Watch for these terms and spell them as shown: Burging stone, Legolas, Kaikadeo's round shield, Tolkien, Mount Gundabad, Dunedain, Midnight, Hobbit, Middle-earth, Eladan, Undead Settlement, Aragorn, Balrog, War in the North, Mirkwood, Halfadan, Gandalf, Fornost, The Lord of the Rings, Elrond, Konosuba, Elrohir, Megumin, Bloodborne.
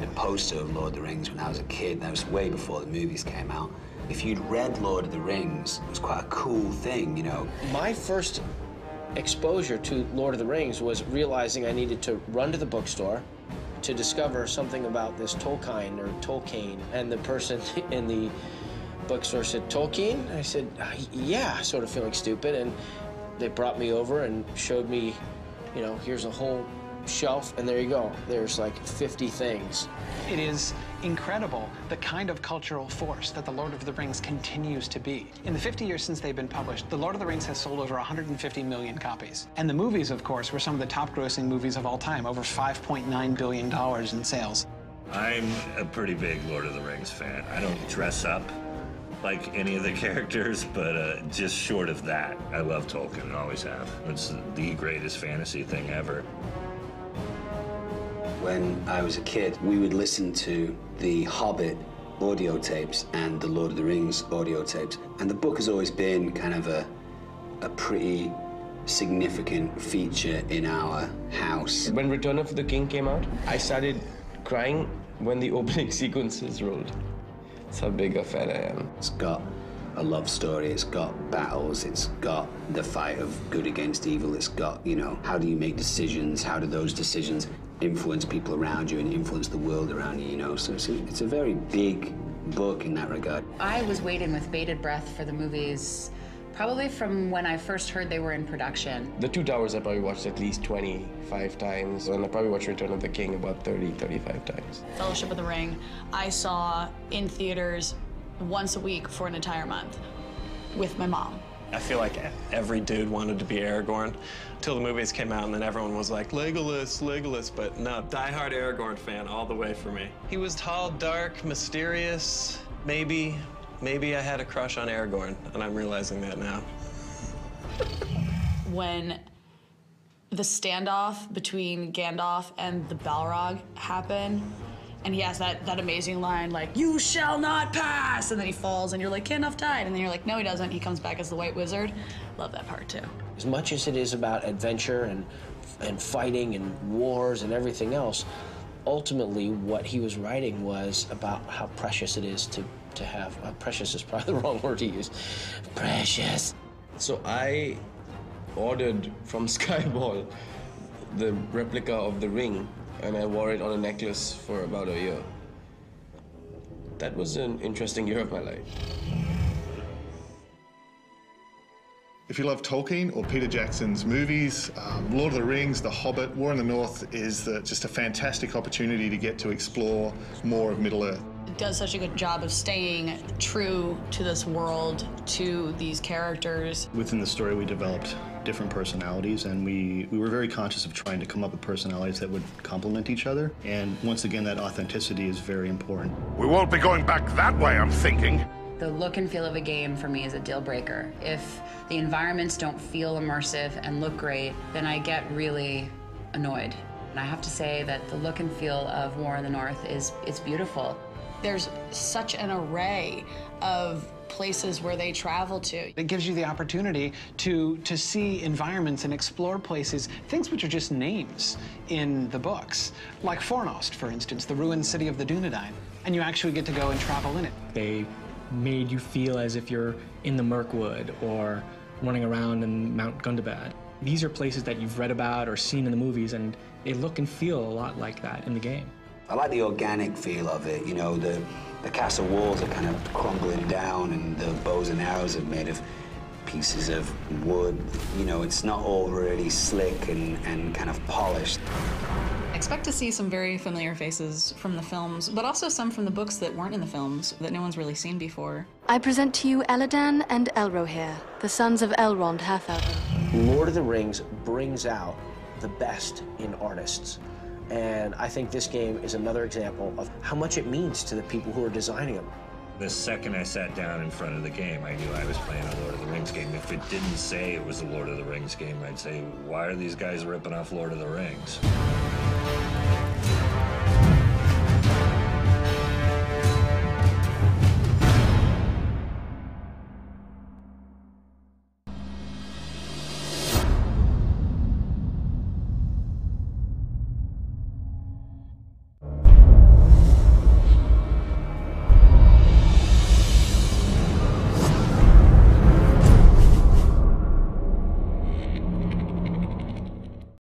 had a poster of Lord of the Rings when I was a kid, and that was way before the movies came out. If you'd read Lord of the Rings, it was quite a cool thing, you know. My first exposure to Lord of the Rings was realizing I needed to run to the bookstore to discover something about this Tolkien or Tolkien, and the person in the bookstore said, Tolkien? I said, yeah, sort of feeling stupid, and they brought me over and showed me, you know, here's a whole shelf, and there you go. There's like 50 things. It is incredible, the kind of cultural force that The Lord of the Rings continues to be. In the 50 years since they've been published, The Lord of the Rings has sold over 150 million copies. And the movies, of course, were some of the top-grossing movies of all time, over $5.9 billion in sales. I'm a pretty big Lord of the Rings fan. I don't dress up like any of the characters, but just short of that, I love Tolkien and always have. It's the greatest fantasy thing ever. When I was a kid, we would listen to the Hobbit audio tapes and the Lord of the Rings audio tapes. And the book has always been kind of a pretty significant feature in our house. When Return of the King came out, I started crying when the opening sequences rolled. That's how big a fan I am. It's got a love story, it's got battles, it's got the fight of good against evil, it's got, you know, how do you make decisions, how do those decisions influence people around you and influence the world around you, you know, so it's a very big book in that regard. I was waiting with bated breath for the movies, probably from when I first heard they were in production. The Two Towers I probably watched at least 25 times, and I probably watched Return of the King about 30, 35 times. Fellowship of the Ring, I saw in theaters once a week for an entire month with my mom. I feel like every dude wanted to be Aragorn until the movies came out, and then everyone was like, Legolas, Legolas, but no, diehard Aragorn fan all the way for me. He was tall, dark, mysterious. Maybe I had a crush on Aragorn, and I'm realizing that now. When the standoff between Gandalf and the Balrog happened, and he has that amazing line, like, you shall not pass! And then he falls, and you're like, Gandalf died. And then you're like, no, he doesn't. He comes back as the White Wizard. Love that part, too. As much as it is about adventure and fighting and wars and everything else, ultimately what he was writing was about how precious it is to have... precious is probably the wrong word to use. Precious. So I ordered from Skyball the replica of the ring, and I wore it on a necklace for about a year. That was an interesting year of my life. If you love Tolkien or Peter Jackson's movies, Lord of the Rings, The Hobbit, War in the North is just a fantastic opportunity to get to explore more of Middle-earth. It does such a good job of staying true to this world, to these characters. Within the story, we developed different personalities, and we were very conscious of trying to come up with personalities that would complement each other. And once again, that authenticity is very important. We won't be going back that way, I'm thinking. The look and feel of a game, for me, is a deal breaker. If the environments don't feel immersive and look great, then I get really annoyed. And I have to say that the look and feel of War in the North it's beautiful. There's such an array of places where they travel to. It gives you the opportunity to see environments and explore places, things which are just names in the books, like Fornost, for instance, the ruined city of the Dunedain, and you actually get to go and travel in it. They made you feel as if you're in the Mirkwood or running around in Mount Gundabad. These are places that you've read about or seen in the movies, and they look and feel a lot like that in the game. I like the organic feel of it, you know, the castle walls are kind of crumbling down and the bows and arrows are made of pieces of wood. You know, it's not all really slick and kind of polished. Expect to see some very familiar faces from the films, but also some from the books that weren't in the films, that no one's really seen before. I present to you Eladan and Elrohir, the sons of Elrond Halfadan. Lord of the Rings brings out the best in artists. And I think this game is another example of how much it means to the people who are designing them. The second I sat down in front of the game, I knew I was playing a Lord of the Rings game. If it didn't say it was a Lord of the Rings game, I'd say, why are these guys ripping off Lord of the Rings?